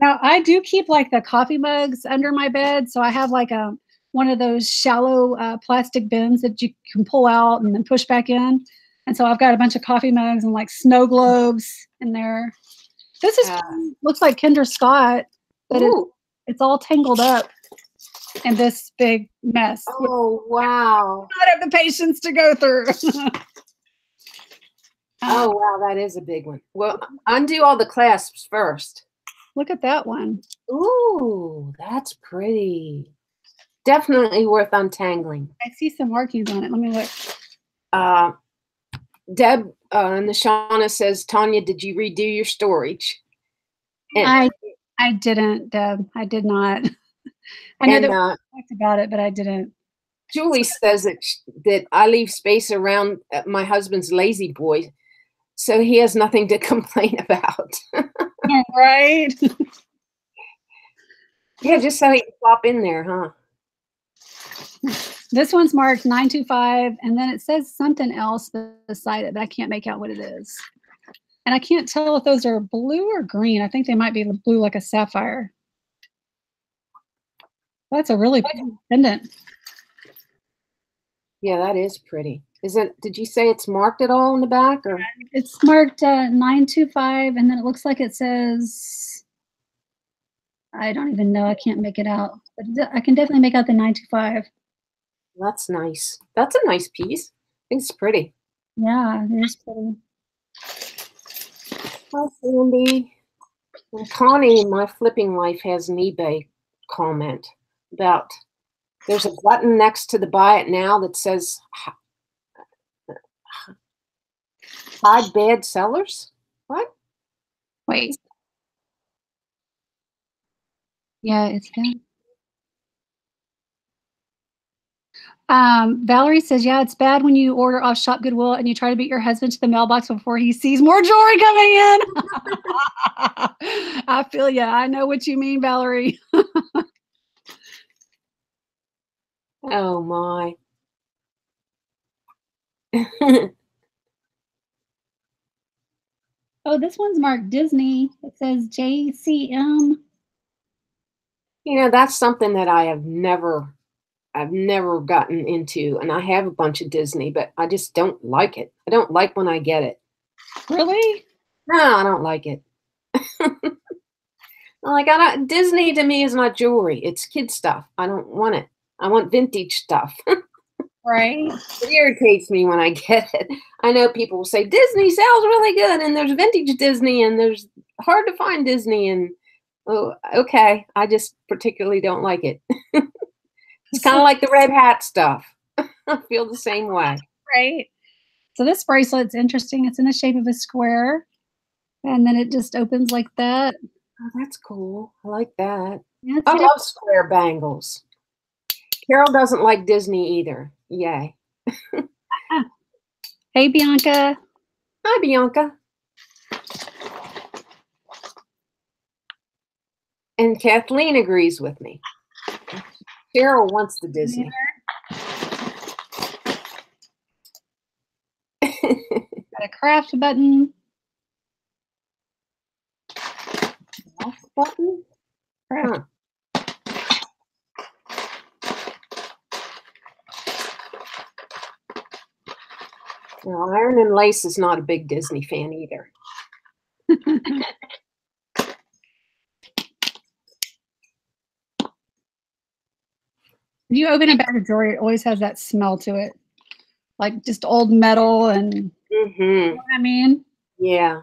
Now, I do keep, like, the coffee mugs under my bed. So I have, like, a, one of those shallow uh, plastic bins that you can pull out and then push back in. And so I've got a bunch of coffee mugs and, like, snow globes in there. This is uh, looks like Kendra Scott, but it, it's all tangled up in this big mess. Oh, wow. I don't have the patience to go through. Oh, wow, that is a big one. Well, undo all the clasps first. Look at that one. Ooh, that's pretty. Definitely worth untangling. I see some markings on it. Let me look. Uh, Deb uh, and Nishana says, Tanya, did you redo your storage? And I I didn't, Deb. I did not. I know and, that we uh, talked about it, but I didn't. Julie says that, that I leave space around my husband's lazy boy, so he has nothing to complain about. Right? Yeah, just so he can pop in there, huh? This one's marked nine two five, and then it says something else beside it, but I can't make out what it is. And I can't tell if those are blue or green. I think they might be blue like a sapphire. That's a really pretty pendant. Yeah, that is pretty. Is it? Did you say it's marked at all in the back? Or it's marked uh, nine two five, and then it looks like it says, I don't even know. I can't make it out. But I can definitely make out the nine two five. That's nice. That's a nice piece. It's pretty. Yeah, it is pretty. Hi, Sandy. Well, Connie, my flipping life, has an eBay comment about there's a button next to the buy it now that says hide bad sellers. What? Wait. Yeah, it's bad. Um, Valerie says, yeah, it's bad when you order off Shop Goodwill and you try to beat your husband to the mailbox before he sees more jewelry coming in. I feel you. I know what you mean, Valerie. Oh, my. Oh, this one's marked Disney. It says J C M. You know, that's something that I have never... I've never gotten into, and I have a bunch of Disney, but I just don't like it. I don't like when I get it. Really? No, I don't like it. Like, I don't, Disney to me is not jewelry. It's kid stuff. I don't want it. I want vintage stuff. Right. It irritates me when I get it. I know people will say Disney sells really good, and there's vintage Disney, and there's hard to find Disney, and oh, okay. I just particularly don't like it. It's kind of like the red hat stuff. I feel the same way. Right. So this bracelet's interesting. It's in the shape of a square. And then it just opens like that. Oh, that's cool. I like that. Yeah, I love square bangles. Carol doesn't like Disney either. Yay. Hey, Bianca. Hi, Bianca. And Kathleen agrees with me. Cheryl wants the Disney. Got a craft button. Craft button? Craft. Huh. Well, Iron and Lace is not a big Disney fan either. If you open a bag of jewelry, it always has that smell to it, like just old metal and. Mm-hmm. You know what I mean? Yeah,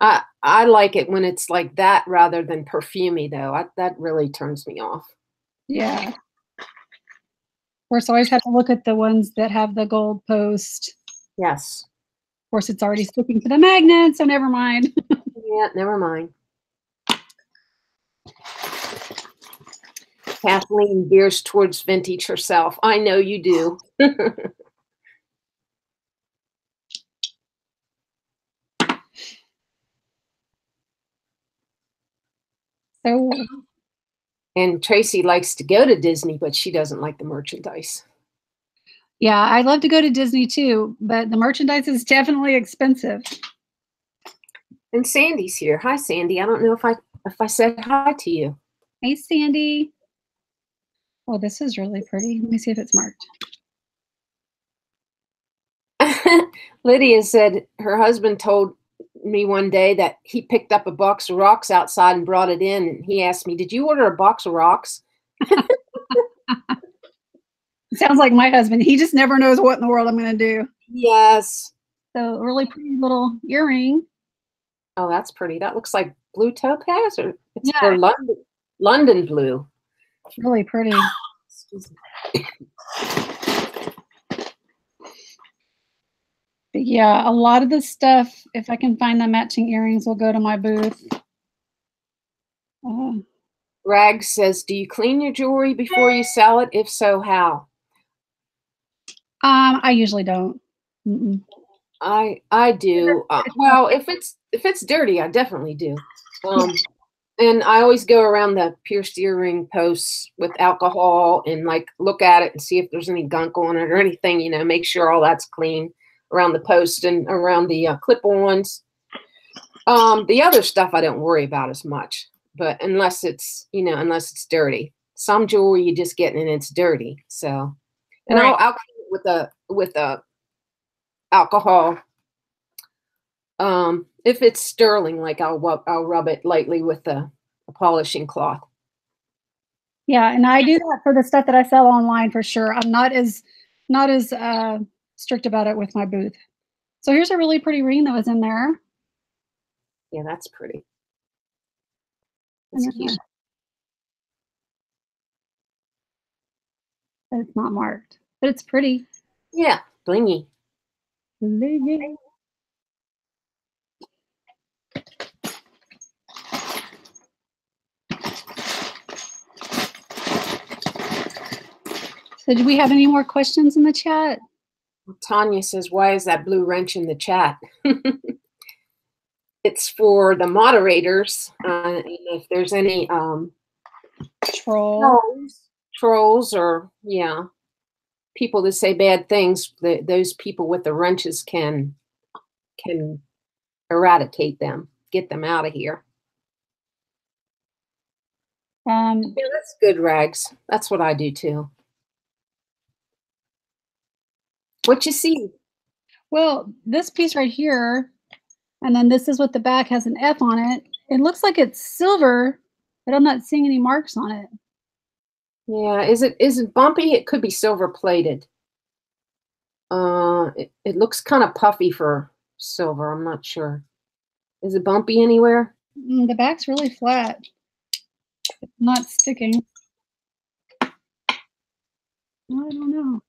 I I like it when it's like that rather than perfumey though. I, that really turns me off. Yeah. Of course, I always have to look at the ones that have the gold post. Yes. Of course, it's already sticking to the magnet, so never mind. Yeah, never mind. Kathleen veers towards vintage herself. I know you do. So, and Tracy likes to go to Disney, but she doesn't like the merchandise. Yeah, I love to go to Disney too, but the merchandise is definitely expensive. And Sandy's here. Hi, Sandy. I don't know if I if I said hi to you. Hey, Sandy. Oh, this is really pretty. Let me see if it's marked. Lydia said her husband told me one day that he picked up a box of rocks outside and brought it in. And he asked me, did you order a box of rocks? Sounds like my husband. He just never knows what in the world I'm going to do. Yes. So a really pretty little earring. Oh, that's pretty. That looks like blue topaz, or it's yeah. For London, London blue. It's really pretty. Excuse me. But yeah, a lot of this stuff, if I can find the matching earrings, will go to my booth. Oh. Rag says, do you clean your jewelry before you sell it? If so, how? Um, I usually don't. Mm-mm. I I do. Uh, well, if it's if it's dirty, I definitely do. Um And I always go around the pierced earring posts with alcohol and like look at it and see if there's any gunk on it or anything, you know, make sure all that's clean around the post and around the uh, clip-ons. Um, the other stuff I don't worry about as much, but unless it's, you know, unless it's dirty. some jewelry you just get and it's dirty. So, and right. I'll, I'll clean it with a with a alcohol. Um, if it's sterling, like I'll I'll rub it lightly with a, a polishing cloth. Yeah, and I do that for the stuff that I sell online for sure. I'm not as not as uh, strict about it with my booth. So here's a really pretty ring that was in there. Yeah, that's pretty. That's cute. Here. It's not marked, but it's pretty. Yeah, blingy. Blingy. So do we have any more questions in the chat? Tanya says, why is that blue wrench in the chat? It's for the moderators. Uh, and if there's any um, trolls, trolls or, yeah, people that say bad things, the, those people with the wrenches can, can eradicate them, get them out of here. Um, yeah, that's good, Rags. That's what I do, too. What you see? Well, this piece right here, and then this is what the back has an F on it. It looks like it's silver, but I'm not seeing any marks on it. Yeah, is it is it bumpy? It could be silver plated. Uh, it, it looks kind of puffy for silver. I'm not sure. Is it bumpy anywhere? Mm, the back's really flat. It's not sticking. I don't know.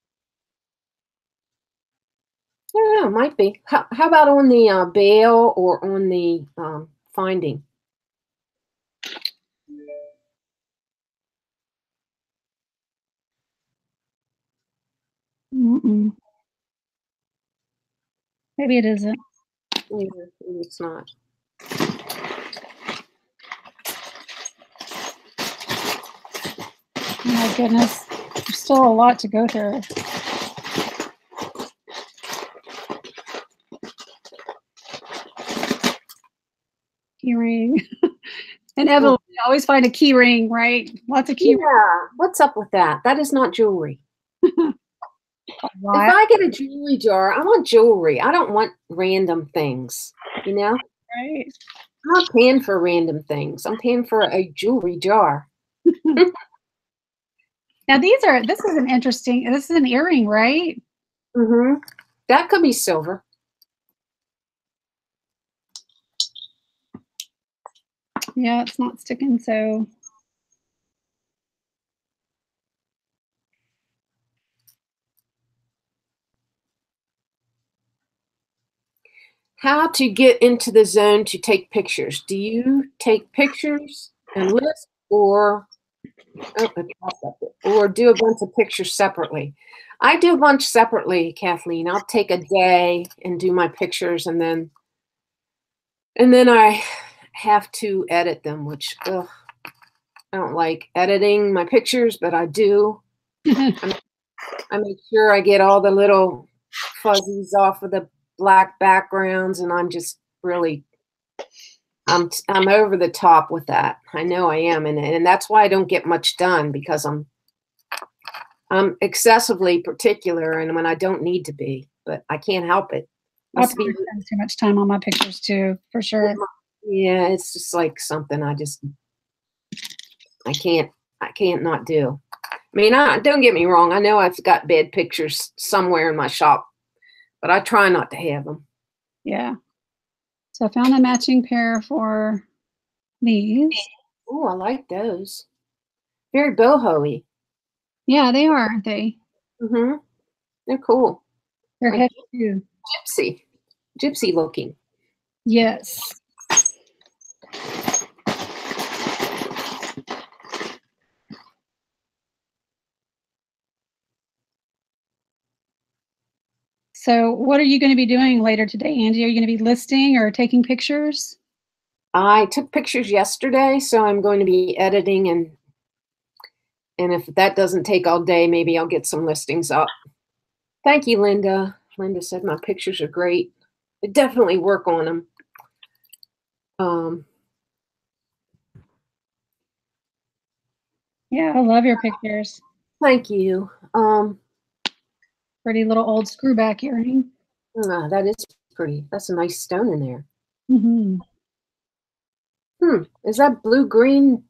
I don't know, it might be. How, how about on the uh, bail or on the um, finding? Mm-mm. Maybe it isn't. Yeah, it's not. Oh my goodness, there's still a lot to go through. Ring and Evelyn, you always find a key ring, right? Lots of key yeah. rings. What's up with that? That is not jewelry. If I get a jewelry jar, I want jewelry. I don't want random things, you know? Right. I'm not paying for random things. I'm paying for a jewelry jar. Now these are, this is an interesting, this is an earring, right? Mm-hmm. That could be silver. Yeah, it's not sticking, so. How to get into the zone to take pictures. Do you take pictures and list or, oh, or do a bunch of pictures separately? I do a bunch separately, Kathleen. I'll take a day and do my pictures and then, and then I, have to edit them, which ugh, I don't like editing my pictures, but I do. I make sure I get all the little fuzzies off of the black backgrounds, and I'm just really, I'm I'm over the top with that. I know I am, and and that's why I don't get much done because I'm I'm excessively particular, and when I don't need to be, but I can't help it. I spend too much time on my pictures too, for sure. Yeah, it's just like something I just, I can't, I can't not do. I mean, I, don't get me wrong. I know I've got bad pictures somewhere in my shop, but I try not to have them. Yeah. So I found a matching pair for these. Oh, I like those. Very boho-y. Yeah, they are, aren't they? Mm-hmm. They're cool. They're like, heavy too. Gypsy. Gypsy looking. Yes. So what are you going to be doing later today, Angie? Are you going to be listing or taking pictures? I took pictures yesterday, so I'm going to be editing. And and if that doesn't take all day, maybe I'll get some listings up. Thank you, Linda. Linda said my pictures are great. I definitely work on them. Um, Yeah. I love your pictures. Thank you. Um, pretty little old screw back earring. Uh, that is pretty. That's a nice stone in there. Mm-hmm. Hmm. Is that blue green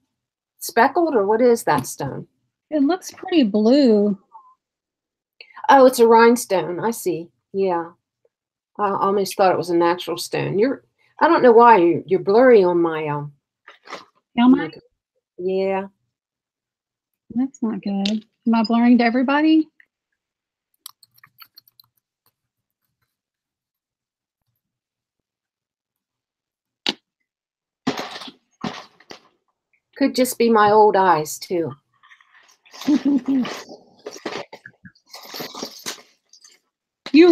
speckled, or what is that stone? It looks pretty blue. Oh, it's a rhinestone. I see. Yeah. I almost thought it was a natural stone. You're, I don't know why you're, you're blurry on my um. Am I? Yeah. That's not good. Am I blurring to everybody? Could just be my old eyes too. You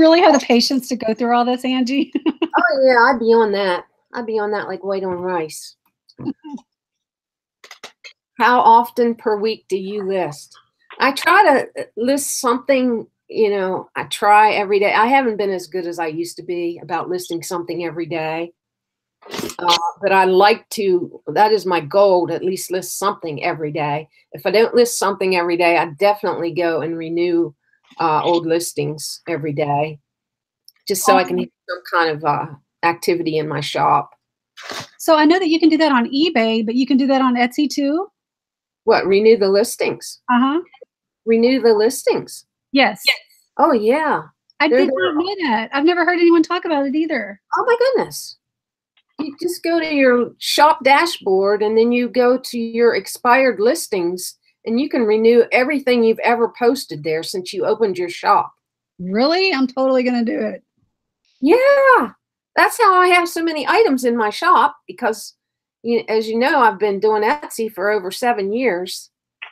really have the patience to go through all this, Angie. Oh yeah, I'd be on that. I'd be on that like white on rice. How often per week do you list? I try to list something, you know, I try every day. I haven't been as good as I used to be about listing something every day. Uh, but I like to, that is my goal, to at least list something every day. If I don't list something every day, I definitely go and renew uh, old listings every day, just so awesome. I can have some kind of uh, activity in my shop. So I know that you can do that on eBay, but you can do that on Etsy too? What, renew the listings? Uh-huh. Renew the listings? Yes. Yes. Oh, yeah. I They're did not know that. I've never heard anyone talk about it either. Oh, my goodness. You just go to your shop dashboard, and then you go to your expired listings, and you can renew everything you've ever posted there since you opened your shop. Really? I'm totally going to do it. Yeah. That's how I have so many items in my shop because, you, as you know, I've been doing Etsy for over seven years.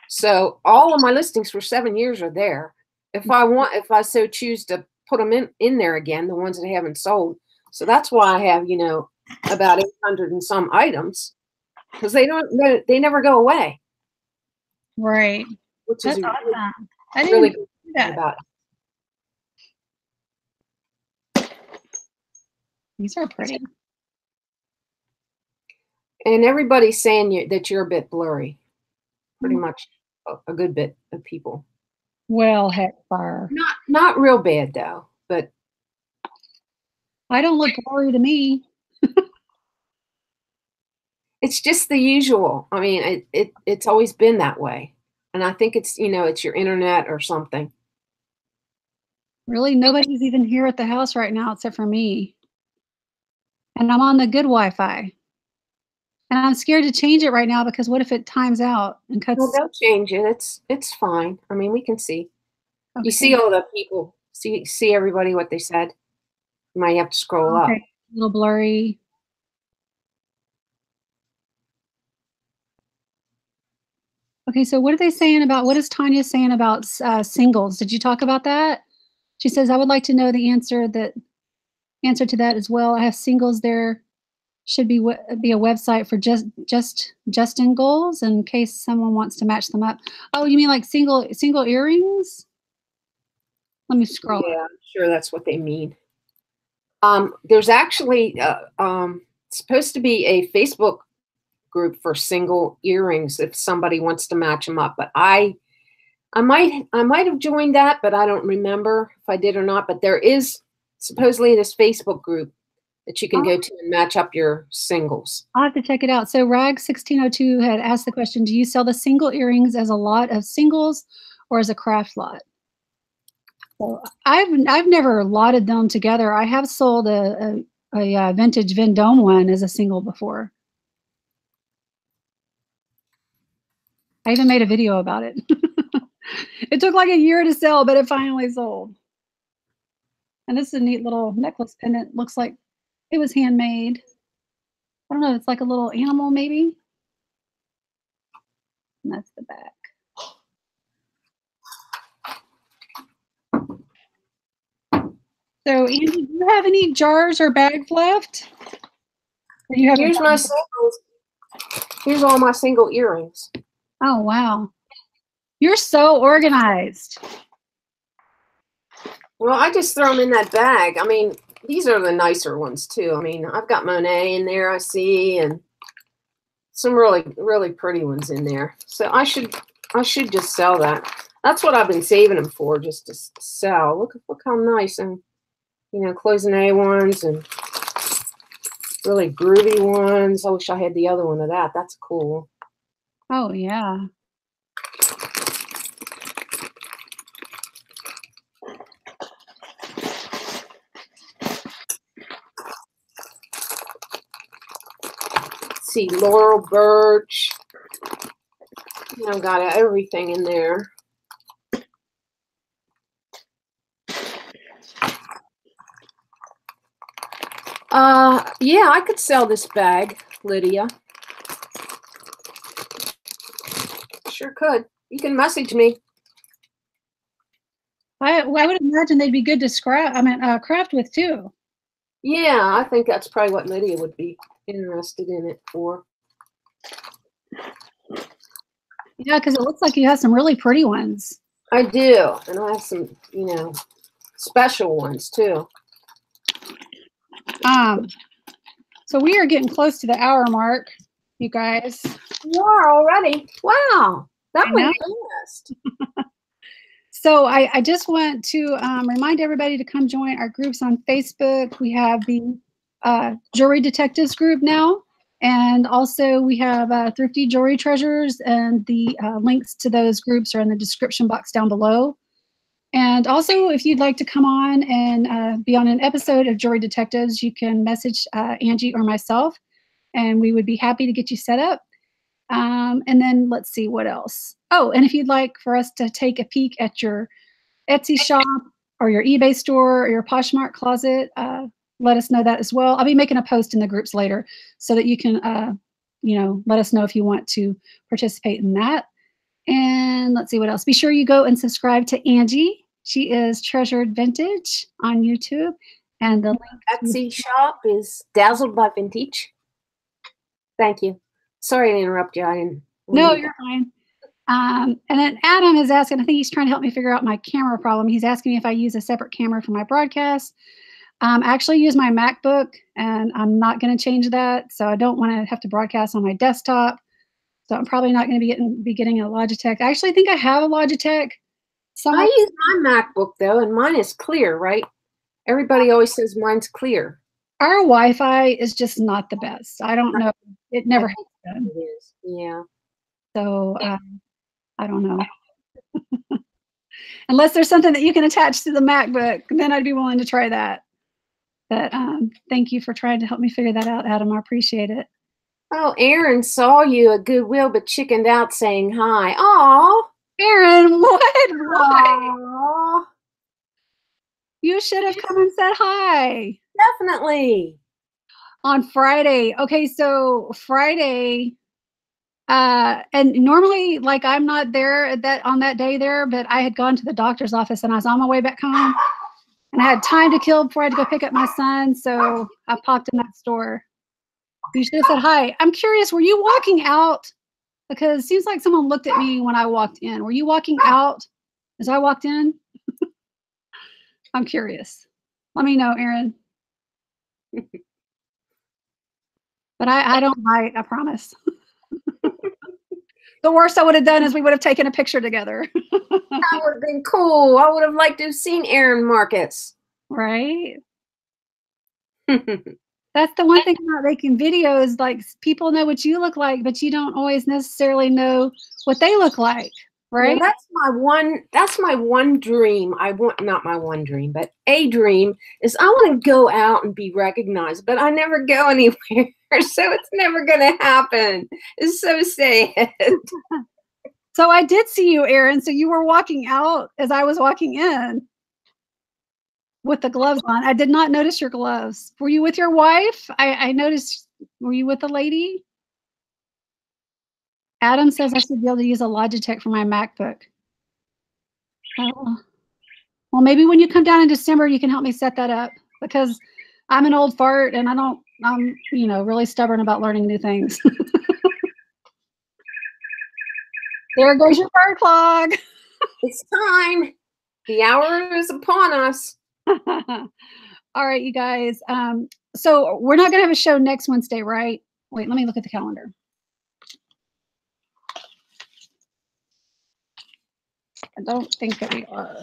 So all of my listings for seven years are there. If I want, if I so choose to put them in, in there again, the ones that I haven't sold. So that's why I have, you know, about eight hundred and some items because they don't, they, they never go away. Right. Which that's is awesome. Really, I didn't really good do that. About it. These are pretty. And everybody's saying you, that you're a bit blurry. Pretty mm-hmm. much a, a good bit of people. Well, heck, fire. Not, not real bad, though. But I don't look blurry to me. It's just the usual. I mean, it, it it's always been that way. And I think it's, you know, it's your internet or something. Really? Nobody's even here at the house right now except for me. And I'm on the good Wi-Fi. And I'm scared to change it right now because what if it times out and cuts? Well, don't change it. It's it's fine. I mean, we can see. Okay. You see all the people. See see everybody what they said. You might have to scroll okay. up. A little blurry. Okay, so what are they saying about, what is Tanya saying about uh, singles? Did you talk about that? She says, I would like to know the answer that... Answer to that as well. I have singles. There should be be a website for just just just in goals in case someone wants to match them up. Oh, you mean like single single earrings? Let me scroll. Yeah, I'm sure that's what they mean. Um, there's actually uh, um, supposed to be a Facebook group for single earrings if somebody wants to match them up. But I I might I might have joined that, but I don't remember if I did or not. But there is. Supposedly this Facebook group that you can oh. go to and match up your singles. I'll have to check it out. So Rag sixteen oh two had asked the question, do you sell the single earrings as a lot of singles or as a craft lot? So I've, I've never lotted them together. I have sold a, a, a vintage Vendome one as a single before. I even made a video about it. It took like a year to sell, but it finally sold. And this is a neat little necklace pendant. Looks like it was handmade. I don't know. It's like a little animal, maybe. And that's the back. So, Angie, do you have any jars or bags left? Or you have Here's my singles. Here's all my single earrings. Oh, wow. You're so organized. Well, I just throw them in that bag. I mean, these are the nicer ones, too. I mean, I've got Monet in there, I see, and some really, really pretty ones in there. So I should I should just sell that. That's what I've been saving them for, just to sell. Look, look how nice, and, you know, closing A ones and really groovy ones. I wish I had the other one of that. That's cool. Oh, yeah. Let's see, Laurel Birch. I've got everything in there. Uh, yeah, I could sell this bag, Lydia. Sure could. You can message me. I, well, I would imagine they'd be good to scrap, I mean, uh, craft with too. Yeah, I think that's probably what Lydia would be interested in it for. Yeah, because it looks like you have some really pretty ones. I do, and I have some, you know, special ones too. Um, so we are getting close to the hour mark, you guys. Wow, already. Wow. That went fast. So I, I just want to um, remind everybody to come join our groups on Facebook. We have the uh, Jewelry Detectives group now. And also we have uh, Thrifty Jewelry Treasures, and the uh, links to those groups are in the description box down below. And also, if you'd like to come on and uh, be on an episode of Jewelry Detectives, you can message uh, Angie or myself, and we would be happy to get you set up. Um, and then let's see what else. Oh, and if you'd like for us to take a peek at your Etsy shop or your eBay store or your Poshmark closet, uh, let us know that as well. I'll be making a post in the groups later so that you can, uh, you know, let us know if you want to participate in that. And let's see what else. Be sure you go and subscribe to Angie. She is Treasured Vintage on YouTube, and the Etsy shop is Dazzled by Vintage. Thank you. Sorry to interrupt you. I didn't. No, you're fine. Um, and then Adam is asking. I think he's trying to help me figure out my camera problem. He's asking me if I use a separate camera for my broadcast. Um, I actually use my MacBook, and I'm not going to change that. So I don't want to have to broadcast on my desktop. So I'm probably not going to be getting, be getting a Logitech. I actually think I have a Logitech. So I use my MacBook, though, and mine is clear, right? Everybody always says mine's clear. Our Wi-Fi is just not the best. I don't know. It never has been. It is. Yeah. So uh, I don't know. Unless there's something that you can attach to the MacBook, then I'd be willing to try that. But um, thank you for trying to help me figure that out, Adam. I appreciate it. Oh, Erin saw you at Goodwill, but chickened out saying hi. Aw. Erin, what? Why? You should have come and said hi. Definitely. On Friday. Okay, so Friday, uh, and normally, like, I'm not there at that on that day there, but I had gone to the doctor's office, and I was on my way back home, and I had time to kill before I had to go pick up my son, so I popped in that store. You should have said hi. I'm curious, were you walking out? Because it seems like someone looked at me when I walked in. Were you walking out as I walked in? I'm curious. Let me know, Erin. But I, I don't bite, I promise. The worst I would have done is we would have taken a picture together. That would have been cool. I would have liked to have seen Erin Marcus. Right? That's the one thing about making videos, like, people know what you look like, but you don't always necessarily know what they look like, right? Well, that's my one, that's my one dream. I want, not my one dream, but a dream is I want to go out and be recognized, but I never go anywhere, so it's never going to happen. It's so sad. So I did see you, Erin. So you were walking out as I was walking in. With the gloves on. I did not notice your gloves. Were you with your wife? I, I noticed, were you with a lady? Adam says I should be able to use a Logitech for my MacBook. Oh. Well, maybe when you come down in December, you can help me set that up, because I'm an old fart and I don't, I'm, you know, really stubborn about learning new things. There goes your fart clog. It's time. The hour is upon us. All right, you guys. Um, so we're not going to have a show next Wednesday, right? Wait, let me look at the calendar. I don't think that we are.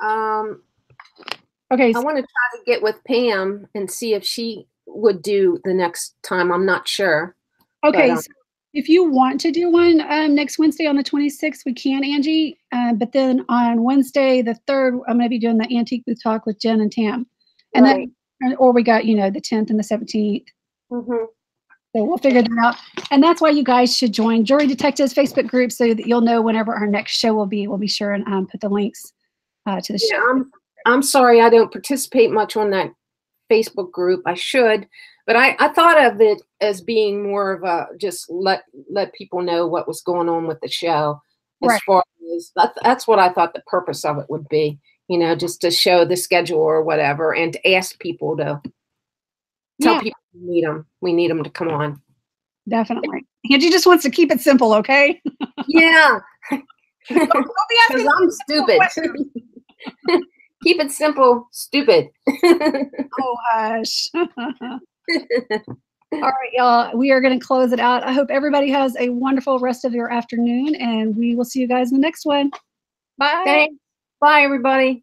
Um, okay. I want to try to get with Pam and see if she would do the next time. I'm not sure. Okay. But, um, so if you want to do one um, next Wednesday on the twenty-sixth, we can, Angie. Uh, but then on Wednesday, the third, I'm going to be doing the antique booth talk with Jen and Tam. And right. then, or we got, you know, the tenth and the seventeenth. Mm-hmm. So we'll figure that out. And that's why you guys should join Jewelry Detectives Facebook group so that you'll know whenever our next show will be. We'll be sure and um, put the links uh, to the yeah, show. I'm, I'm sorry I don't participate much on that Facebook group. I should. But I, I thought of it as being more of a just let let people know what was going on with the show. As right. far as that, that's what I thought the purpose of it would be, you know, just to show the schedule or whatever and to ask people to tell yeah. people we need them. We need them to come on. Definitely. Angie just wants to keep it simple, okay? Yeah. Because I'm stupid. Keep it simple, stupid. Oh, gosh. All right, y'all. We are going to close it out. I hope everybody has a wonderful rest of your afternoon, and we will see you guys in the next one. Bye. Thanks. Bye, everybody.